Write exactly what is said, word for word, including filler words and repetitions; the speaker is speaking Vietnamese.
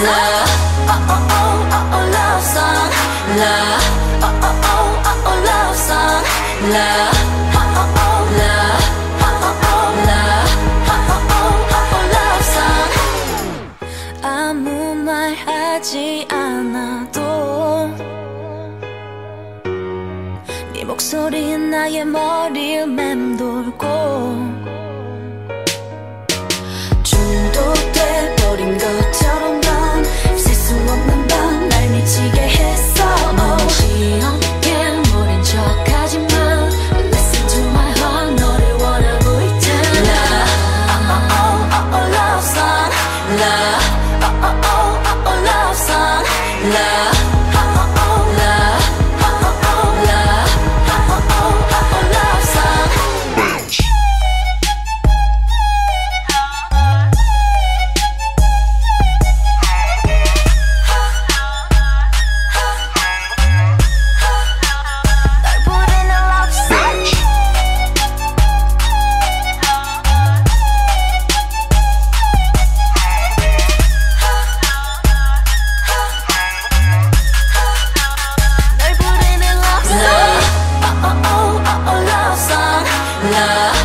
love, oh oh oh oh oh love song, love, oh oh oh oh oh love song, love, oh oh oh love, oh oh oh love, oh oh oh oh oh love song. 아무 말 하지 않아도 네 목소리는 나의 머리를 맴돌고. 버린 것처럼 넌 셀 수 없는 밤 날 미치게 했어. Oh. 지겹게 모른 척하지마. Listen to my heart. 너를 원하고 있잖아. Love, oh oh oh oh love song. Love, oh oh oh oh love song. Love, oh oh oh love, oh oh oh love, oh oh oh oh love song. Bounce. Love.